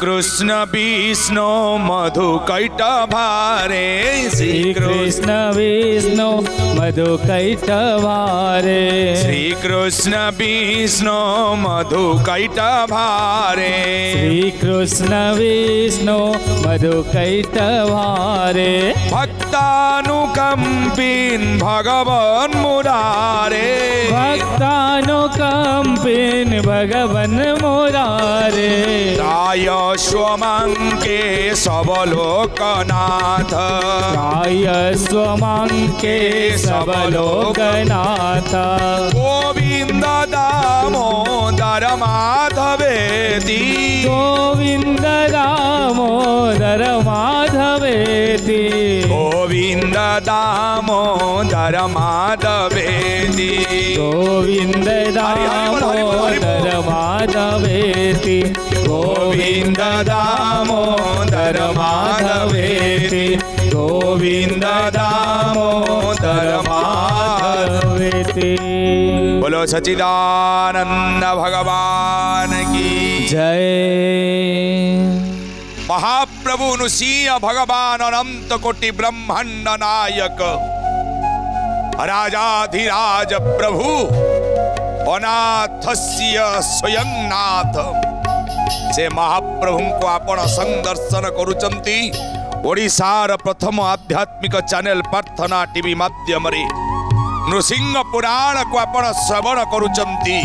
कृष्ण विष्णु मधु कैटा भारे श्री कृष्ण विष्णु मधु कैटा भारे श्री कृष्ण विष्णु मधु कैटा भारे श्री कृष्ण विष्णु मधु कैटा भारे भक्तानुकंपिन भगवान मुरारे भक्तानुकंपिन भगवान मुरारे रायो स्वमंके सबलोकनाथ राय स्वमंके सबलोकनाथ गोविंद दामोदर माधवेति गोविंद दामोदर माधवेति गोविंद दामोदर माधवेति गोविंद दामोदर माधवेति गोविंद दामोदर माधवेति गोविंद दामोदर माधवेति बोलो सच्चिदानंद भगवान की जय। महाप्रभु नृसिंह भगवान अनंत कोटि ब्रह्मांड नायक राजाधिराज प्रभु अनाथस्य स्वयं नाथ से महाप्रभु को आपण संग दर्शन करुचंती ओडिशार प्रथम आध्यात्मिक चैनल प्रार्थना टीवी माध्यम रे नृसिंह पुराण को आपण श्रवण करुचंती।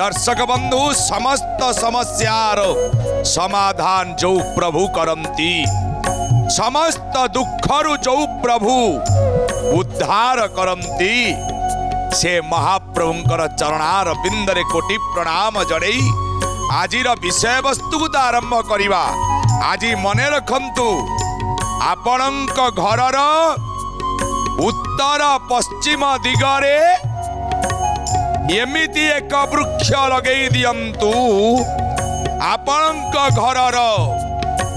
दर्शक बंधु समस्त समस्यार समाधान जो प्रभु करंती समस्त दुखरु जो प्रभु उद्धार करंती से महाप्रभुंकर चरणार बिंदरे कोटि प्रणाम जड़ई आजिर विषय वस्तु को आरंभ करवा। आज मन रखंतु आपणक घरर उत्तर पश्चिम दिगरे एमिति एक वृक्ष लगे दियंतु आपणक घरर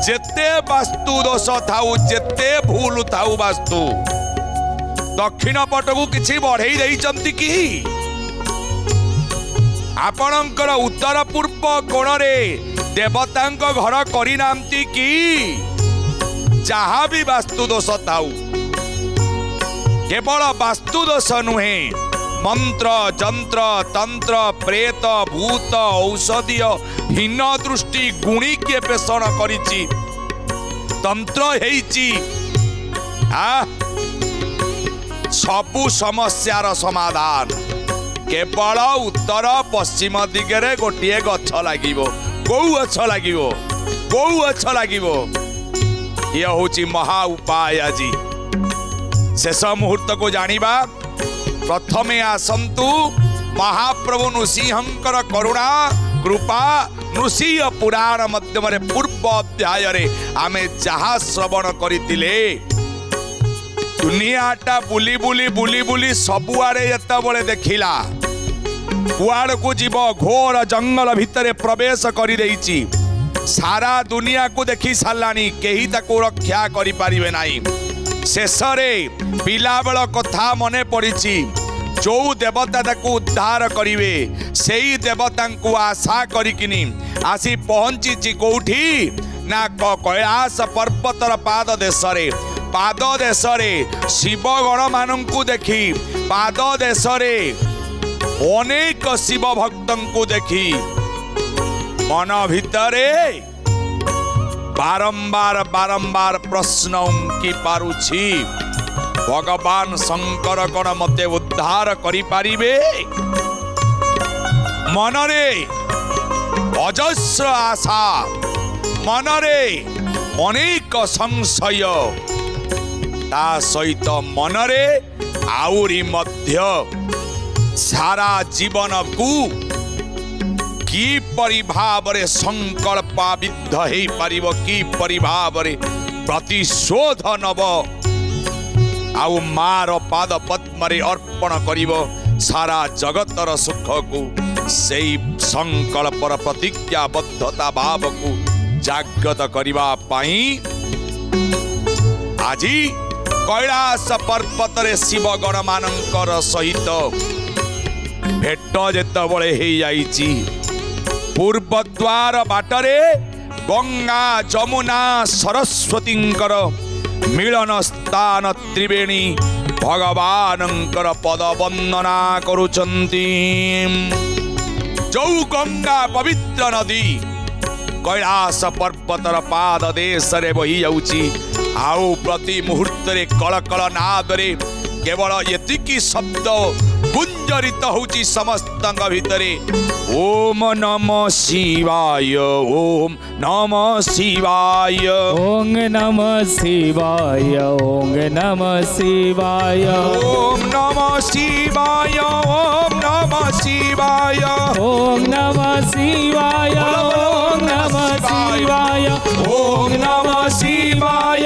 जेते वास्तु दोष थाउ जेते भूल थाउ वास्तु दक्षिण पटकू किसी बढ़ई देइचंती की आपणकर उत्तर पूर्व कोण रे देवता घर करना कि जहाँ भी वास्तुदोष थाऊ केवल वास्तुदोष नुहे मंत्र जंत्र तंत्र प्रेत भूत औषधीय हीन दृष्टि गुणी के पेषण करिछि तंत्र हेछि सबु समस्यार समाधान केवल उत्तर पश्चिम दिगरे गोटे गछ लगे कौ गछ लगे कौ गछ लगे ये हूँ महा उपाय। आज शेष मुहूर्त को जानिबा प्रथमे आसंतु महाप्रभु नृसिंहंकर करुणा कृपा नृसिंह पुराण मध्यम पूर्व अध्याय आमे जहा श्रवण करतिले दुनियाटा बुली बुली बुली बुली सबुआड़े ये देखिला कुआड़ को जीव घोर जंगल भितरे प्रवेश करी देइची सारा दुनिया को देखी साराणी केही ताको रक्षा करी पारिबे नाही। शेषरे पिलाबेल कथा मने पड़िची जो देवता ताको उद्धार करिवे सेई देवता को आशा करिकिनी आसी पहुंचीची कोठी ना कैलाश पर्वतर पाद देशरे पाद देश शिवगण मान को देखी पाद देश अनेक शिव भक्त को देखी मन भितरे बारंबार बारंबार प्रश्न उंकी पारुछि भगवान शंकर गण मते उद्धार करि पारिबे। मनरे अजस्र आशा मनरे अनेक संशय ता सहित मनरे आउरी मध्य सारा जीवन को की परिभावरे संकल्पाबिद्ध हो पार कि परिभावरे प्रतिशोध नब आउ मारो पाद पद्मरे अर्पण करिवो सारा जगतर सुख को सेई संकल्प प्रतिज्ञाबद्धता भाव को जागृत करिवा पाई आजी कैलाश पर्वत रे शिव गण मानंकर सहित भेट जेतबळे हे जाईची पूर्व द्वार बाटरे गंगा जमुना सरस्वती मिलन स्थान त्रिवेणी भगवान पद वंदना करुचंती। जो गंगा पवित्र नदी कैलाश पर्वतर पाद देश रे बही जाउची आउ प्रति मुहूर्त रे कलकल नाद रे केवल यतिकी शब्द गुंजरित होउची समस्त भितरे ओम नमः शिवाय ओम नमः शिवाय ओम नमः शिवाय ओम नमः शिवाय ओम नमः शिवाय ओम नमः शिवाय ओम नमः शिवाय ओम नमः शिवाय ओम नमः शिवाय ओम नमः शिवाय ओम नमः शिवाय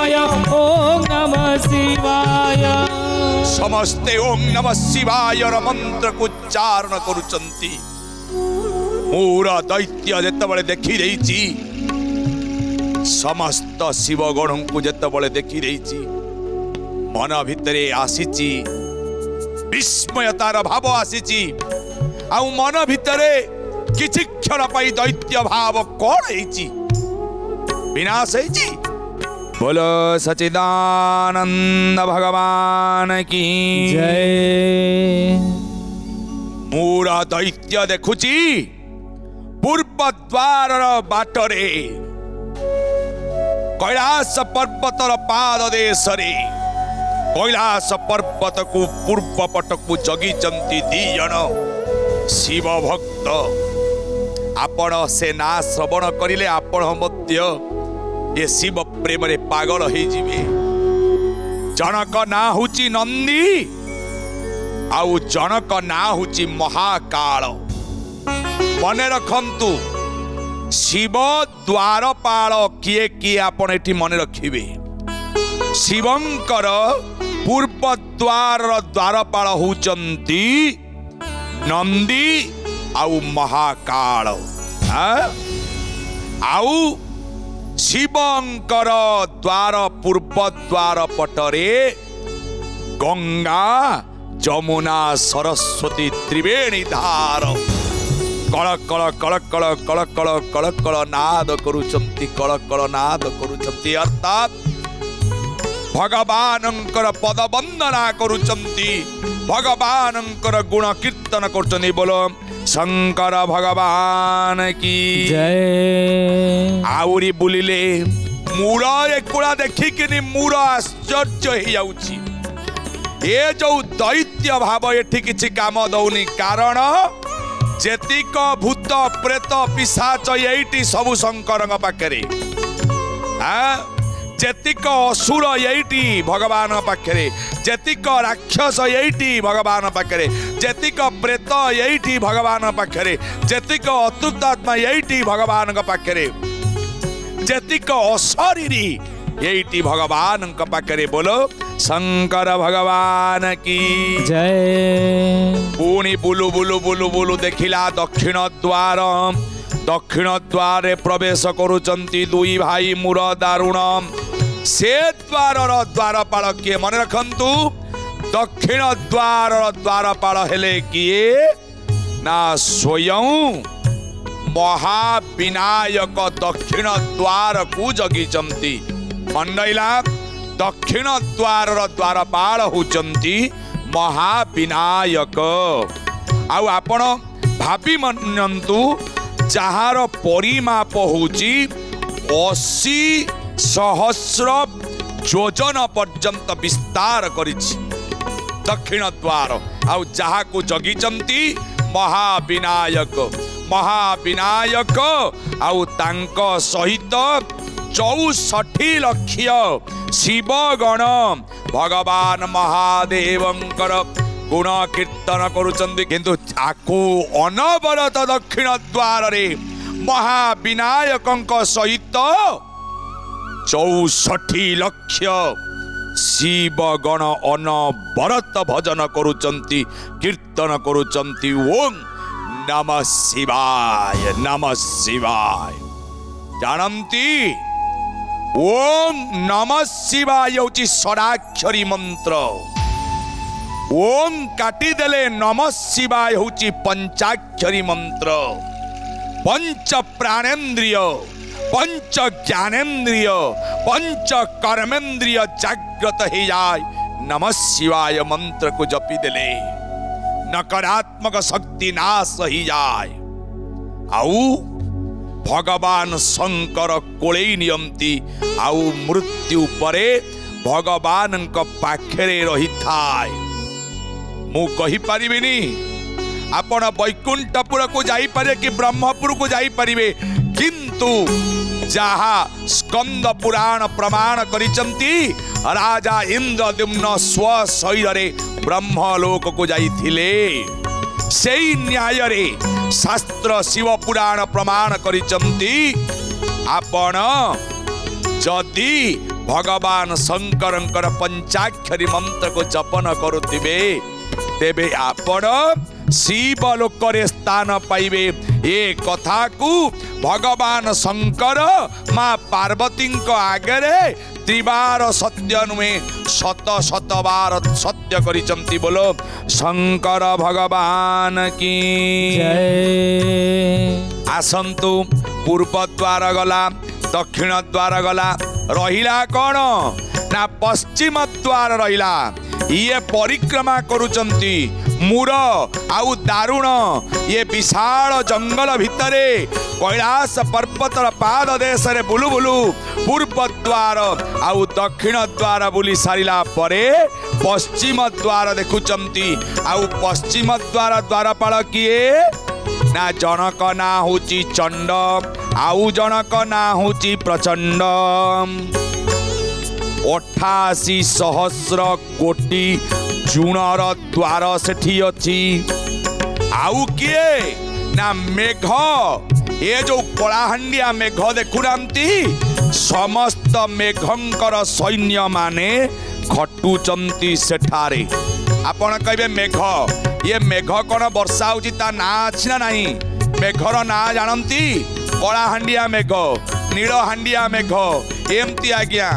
ओम नमः शिवाय। समस्ते ओम नमः शिवाय मंत्र को उच्चारण करुचंती पूरा दैत्य जतबळे देखी रहीची समस्त शिव गण को जतबळे देखी रहीची मन भितरे आसीची विस्मयतार भाव आसीची आ मन भितरे किछि क्षण पाई दैत्य भाव कोण हेची विनाश हेची। बोलो सचिदानंद भगवान की जय। पूरा दैत्य देखुची पूर्व द्वार बाटरे कैलाश पर्वतर पाद देशरे कैलाश पर्वत को पूर्व पट को जगिचंती दी जन शिव भक्त आपण से ना श्रवण करिले आपण मध्य ये शिव प्रेम रे पागल हो जीवे। जनक ना होची नंदी आउ जनक ना होची महाकाल मने रखंतु शिव द्वारपाल किए किए आपण एठी मने रखिबे शिवंकर पूर्व द्वार द्वारपाल होचंती नंदी आउ महाकाल आउ शिवंकर द्वार पूर्व द्वार पटरे गंगा जमुना सरस्वती त्रिवेणी धार कल कल कल कल कल कल कल कल नाद करुचंती कल कल नाद करुचंती अर्थात भगवानंकर पद वंदना करुचंती भगवानंकर गुण कीर्तन करुचंती। बोलो शंकर भगवान की जय। आउरी बुलिले मूर एकुड़ा देखिकिनी मूर आश्चर्य हो जो दैत्य भाव एठी किछि काम दौनी कारण जेतिक भूत प्रेत पिशाच एटी सबु शंकर पाखरे जेतिक असुर एटी भगवान पाखे जेतिक राक्षस एटी भगवान पाखे जेतिक प्रेत एटी भगवान पाखे जेतिक अतृप्तात्मा एटी भगवान पाखे जेतिक अशरीरी एटी भगवान पाखे। बोलो शंकर भगवान की जय। पुणी बुलु बुलु बुलु बुलु देखिला दक्षिण द्वार दक्षिण द्वारे प्रवेश करुचंती दुई भाई मूर दारुण से द्वार द्वारपाल किए मन रखंतु दक्षिण द्वार द्वारपाल हेले किए ना स्वयं महाविनायक दक्षिण द्वार को जगिचंती मन रहा दक्षिण द्वार द्वारपाल होचंती महाविनायक आउ आपण भाबी मनंतु जार परिमाप होची 80 सहस्र योजन पर्यंत विस्तार करिछि दक्षिण द्वार आउ जहा को जगिचंती महाविनायक महाविनायक आउ तांको सहित 64 लक्ष शिवगण भगवान महादेवंकर गुण कीर्तन करुचंती किंतु आकु अनवरत दक्षिण द्वार रे महाविनायकंक सहित चौष्टि लक्ष शिवगण अनवरत भजन करुचंती कीर्तन करुचंती ओं नमः शिवाय नमः शिवाय। जानती ओं नमः शिवाय हूँ षडाक्षरी मंत्र। ओं काटिदेले नमः शिवाय हूँ पंचाक्षरी मंत्र। पंच प्राणेन्द्रिय पंच ज्ञानेन्द्रिय पंच कर्मेन्द्रिय जाग्रत हो जाए नमः शिवाय मंत्र को जपी देले नकारात्मक शक्ति नाश हो जाए। आउ भगवान शंकर कोलेई नियमती आउ मृत्यु परे भगवान का पाखरे रही थाए। मु कहि पारिबिनी आपण वैकुंठपुर को जाई पारे कि ब्रह्मपुर को जाई पारिबे किंतु जहाँ स्कंद पुराण प्रमाण करिचंती राजा इंद्रद्युम्न स्वशरीरे ब्रह्मलोक को जाई थिले सेई न्यायरे शास्त्र शिव पुराण प्रमाण करिचंती आपण जदि भगवान शंकर पंचाक्षरी मंत्र को जपन करुथिबे तेबे आपण शिवलोक स्थान पाइबे। ये कथा को भगवान शंकर माँ पार्वती आगे त्रिवार सत्य नुहे शत शत बार सत्य करिचंती। बोलो शंकर भगवान की जय। आसंतु पूर्व द्वार गला दक्षिण द्वार गला रहिला कौन ना पश्चिम द्वार रहिला। ये परिक्रमा करुचंती मूर आउ दारुण ये विशाल जंगल भितरे कैलाश पर्वतर पाद देश रे बुलु बुलु पूर्व द्वार आउ दक्षिण द्वार बुली सारिला परे पश्चिम द्वार देखुचंती। आउ पश्चिम द्वार द्वारपाल किए ना जनक ना होची चंड आउ जनक ना होची प्रचंड। 88,000,000,000 जुणार द्वार सेठी अच्छी। आउ किए ना मेघ ये जो कलाहांडिया मेघ देखुना समस्त मेघंकर सैन्य माने खटुचंती सेठारे। आपण कहे मेघ ये मेघ कौन वर्षा होची ता ना अच्छी ना नहीं। मेघर ना जानती कलाहांडिया मेघ नीलहांडिया मेघ एमती आज्ञा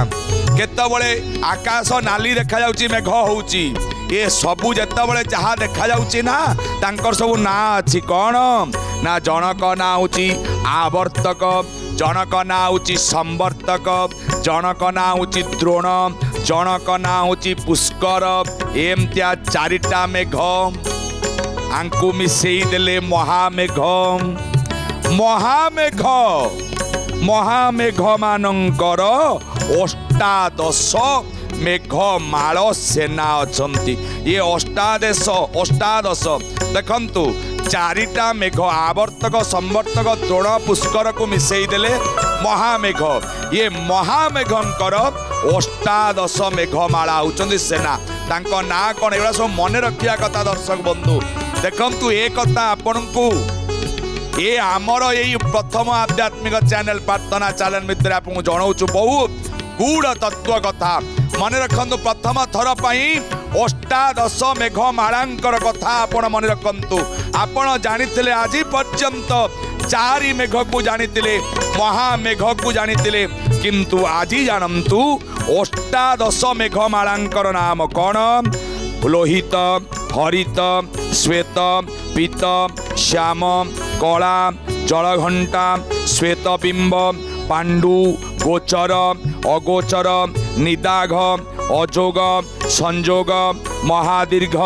केतबळे आकाश नाली देखा जाउची मेघ होउची ये सबू जेतबळे जहा देखा जाउची ना तांकर सब ना अछि कोन ना जनक ना होउची आवर्तक जनक ना होउची संवर्तक जनक ना होउची द्रोण जनक ना होउची पुष्कर एमत्या चारिटा मेघ आंकु मिसेई देले महामेघ। महामेघ महामेघ मानकर 8 मेघ माल सेना अच्छी। ये 8 देखु चारिटा मेघ आवर्तक संवर्तक द्रोण पुष्कर को मिसेई देले महामेघ। ये महामेघंकर 8 मेघमाला होचंदी सेना तांको ना कौन एड़ा सब मन रखा कथा। दर्शक बंधु देखु ये कथा आपण को ये आमर यही प्रथम आध्यात्मिक चैनल प्रार्थना चैनल भितर आपको जनाऊँ बहुत गुड़ तत्व कथा मन रखु। प्रथम थर पाई 8 मेघमाला कथा आपण मन रखु। आपण जानी आज पर्यंत 4 मेघ को जानी महामेघ को जानी किंतु आज जानतु 8 मेघमाला नाम कौन लोहित हरित श्वेत पीत श्याम कला जलघंटा श्वेतबिंब पांडु गोचर अगोचर निदाघ अजोग संजोग महादीर्घ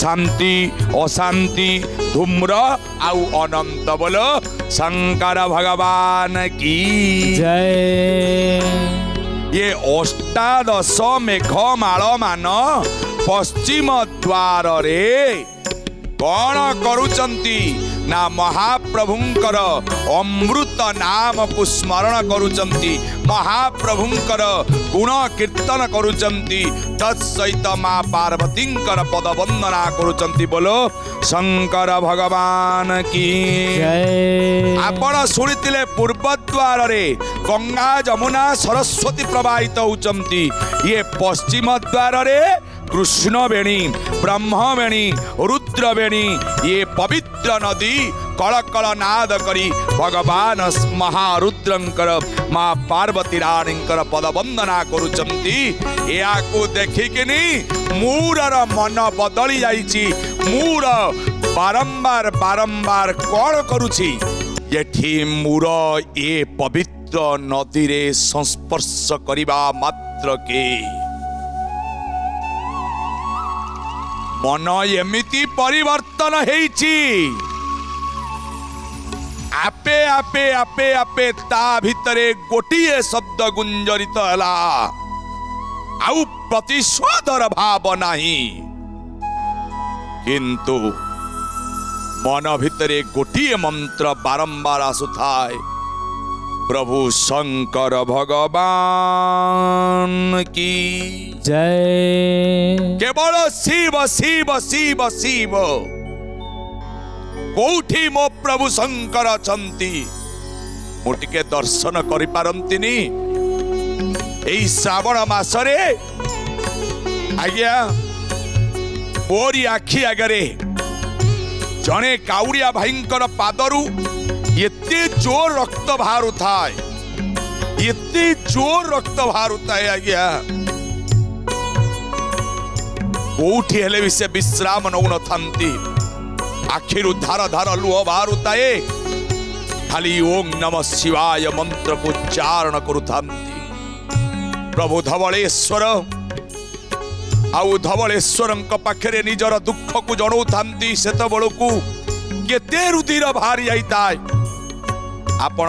शांति अशांति धूम्र आउ अनंत। बोलो शंकर भगवान की जय। ये 8 मेघमाल मान पश्चिम द्वार रे कौन करुचंती ना महाप्रभुंकर अमृत नाम को स्मरण करुचंती महाप्रभुंकर गुण कीर्तन करुचंती तत्सहित माँ पार्वती पद वंदना करुचंती। बोलो शंकर भगवान की। आपण शुणितिले पूर्वद्वार रे गंगा जमुना सरस्वती प्रवाहित होचंती, ये पश्चिम द्वार रे कृष्णवेणी ब्रह्मवेणी रुद्रवेणी ये पवित्र नदी कल कल नाद करी भगवान महारुद्रंकर माँ पार्वती रानी पद वंदना करुचंती। या को देखिकिनी मूरर मन बदली जाइछि, मूर बारंबार बारंबार कण करुछि एठी मूर ये पवित्र नदी रे संस्पर्श करिबा मात्र के मन एमिति परिवर्तन हेछि आपे आपे आपे आपे ता भितरे गोटिए शब्द गुंजरित हला आउ प्रतिशोधर भाव नहीं, किंतु मन भितरे गोटिए मंत्र बारंबार आसुथाए प्रभु शंकर भगवान की जय। केवल शिव शिव शिव शिव कोठी मो प्रभु शंकर चंती मुटिके दर्शन करि पारंतिनी एई श्रावण मासरे। आज्ञा बोरी आखि आगरे जने काउरिया भाईंकर पादरू ये जोर रक्त बाहर थाए, ये जोर रक्त बाहर थाए। आज्ञा कोठी हेले भी से विश्राम नौन थांती आखिर धार धार लुह बाहर थाए, खाली ओम नमः शिवाय मंत्र को उच्चारण करुथांती। प्रभु धवलेश्वर आउ धवलेश्वर पाखे निजर दुख को जनाऊथांती, से बड़ को केते रुधिर बाहरी जाए आपण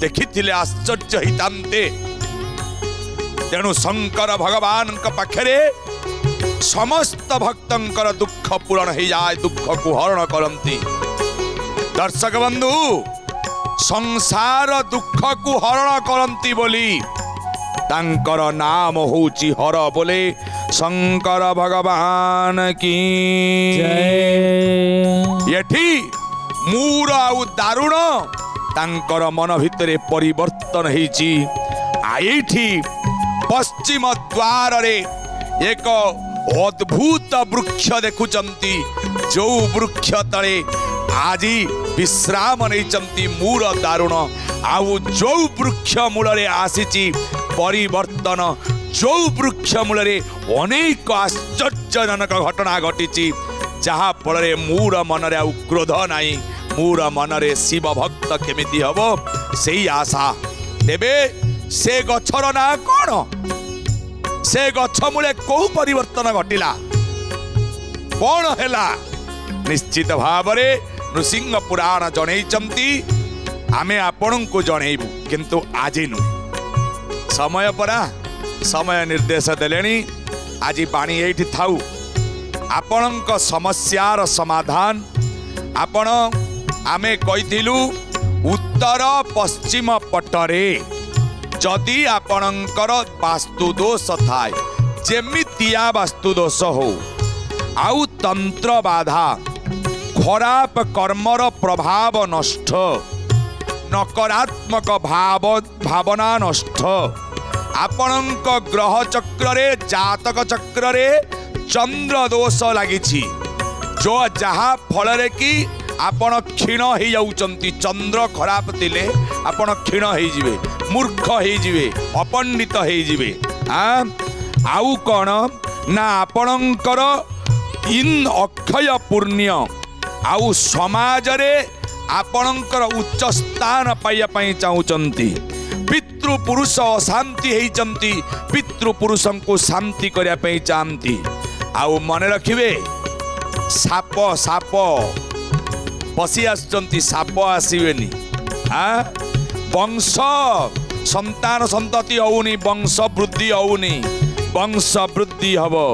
देखिथिले आश्चर्य हितांते। तेणु शंकर भगवान का पाखे समस्त भक्तंकर दुख पूरण हो जाए, दुख को हरण करती। दर्शक बंधु संसार दुख को हरण करती बोली तांकर नाम होची हर। बोले शंकर भगवान की जय। एठी मूर आउ दारुण तांकर मन भितरे परिवर्तन हेछि। आईठी पश्चिम द्वार रे एक अद्भुत वृक्ष देखुचंती, जो वृक्ष तले आज विश्राम नहींचंती मूर दारुण आउ जो वृक्ष मूल रे आसीची परिवर्तन, जो वृक्ष मूल रे अनेक आश्चर्यजनक घटना घटीची, जहा फल रे मूर मन रे आउ क्रोध नाही, पूरा मनरे शिव भक्त केमिति हबो सेई आशा। तेबे से गछर ना कोन, से गछ मूले को परिवर्तन घटिला कोन हेला? निश्चित भावरे नृसिंह पुराण जणैचंती, आमे आपणंकु जणैबु किंतु आजि नु समय परा समय निर्देश देलेनी। आजि पाणी एठी थाउ, आपणंक समस्यार समाधान आपण आमे कहीथिलु उत्तर पश्चिम पटरे जदि आपणकर वास्तुदोष थाए, जेमितिया वास्तुदोष हो आउ तंत्र बाधा खराब कर्मर प्रभाव नष्ट नकारात्मक भाव भावना नष्ट आपणक ग्रह चक्रे जातक चक्रे चंद्र दोष लागिछि, जो जहा फल रे कि आपण क्षीण हो जाउचंती। चंद्र खराब थिले आपण क्षीण हो जिवे, मूर्ख हो जिवे, अपंडित हो जिवे। आउ कौन ना आपणकर इन अक्षय पुण्य आउ समाज रे आपणकर उच्च स्थान पाइबापी चाहूचंती। पितृपुरुष अशांति होइचंती, पितृपुरुष को शांति करने चाहती। आउ मने रखिबे साप साप पसी आसुचंती, साप आसबेनी। वंश संतान संतति होउनी, वंश वृद्धि होउनी, वंश वृद्धि हबो।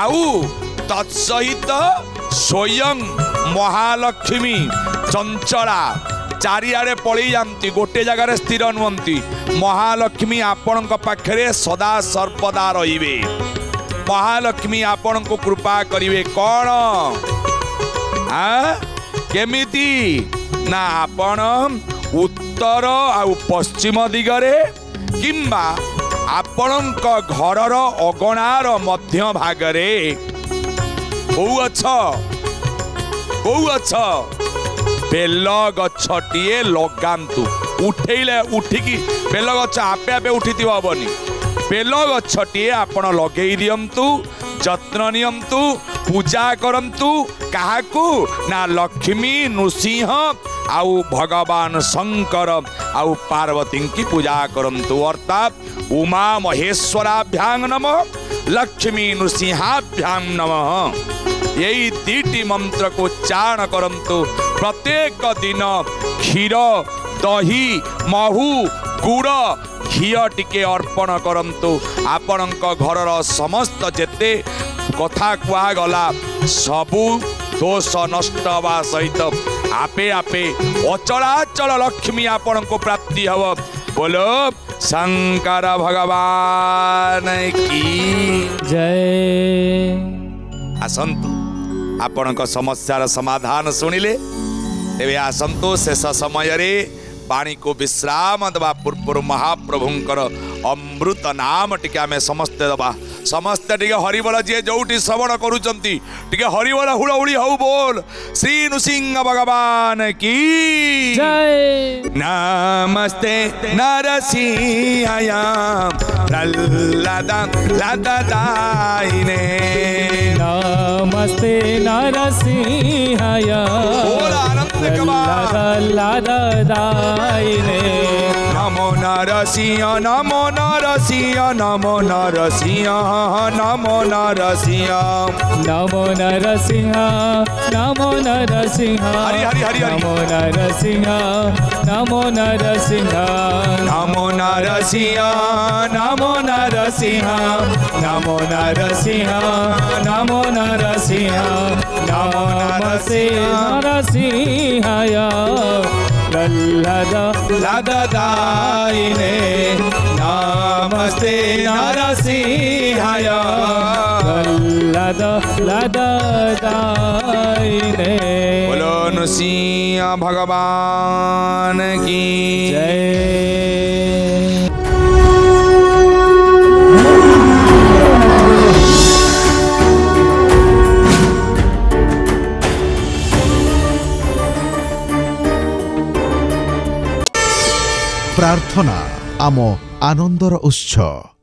आउ तत्सहित स्वयं महालक्ष्मी चंचला चारियाड़े पलि जाती गोटे जगार स्थिर नुहति। महालक्ष्मी आपण पाखे सदा सर्वदा रे। महालक्ष्मी आपण को कृपा करिवे कौन केमिति ना आपण उत्तर आ पश्चिम दिगरे किंबा आपण घरर अगणार मध्य भागरे बहु अच्छा बेल गछटीए लगातु उठेले उठिकी बेल गछ आपे आपे उठी हेनी। बेल गछटीए आपण लगे दिंतु जत्न नियंतु पूजा करंतु काहाकू ना लक्ष्मी नृसिंह आउ भगवान शंकर आउ पार्वती की पूजा करंतु। अर्थात उमा महेश्वराभ्यांग नमः लक्ष्मी नृसिंहाभ्यांग नमः। यही दीटी मंत्र को उच्चारण करंतु प्रत्येक दिन। क्षीर दही महू गुड़ घी टिके अर्पण करंतु। आपण घरर समस्त जेते कथा कहगला सबु दोष नष्ट हवा सहित आपे आपे अचलाचल लक्ष्मी आपण को प्राप्ति हव। बोलो शंकर भगवान की जय। आसंतु आपण समस्यार समाधान सुनिले तेरे आसंतु। शेष समय रे पानी को विश्राम दवा पूर्व महाप्रभुंकर अमृत नाम टिके आमे समस्ते दवा। समस्ते टिके हरिबोल जी जोटी श्रवण करूचंती टिके हरिबोल हुड़हुड़ी हौ बोल श्री नृसिंह भगवान की जय। नमस्ते नरसिंहाया लदा लदा दाइने नमस्ते नरसिंहाया लदा दाइने नमो नरसिंह नमो नरसिंह नमो नरसिंह नमो नरसिंह नमो नरसिंह नमो नरसिंह नमो नरसिंह नमो नरसिंह नमो नरसिंह नमो नरसिंह नमो नरसिंह नमो नरसिंह नमो नरसिंह लदा लदा दाइने नमस्ते नरसिंहाय लदा लदा दाइने। बोलो नृसिंह भगवान की जय। प्रार्थना आम आनंदर उत्स।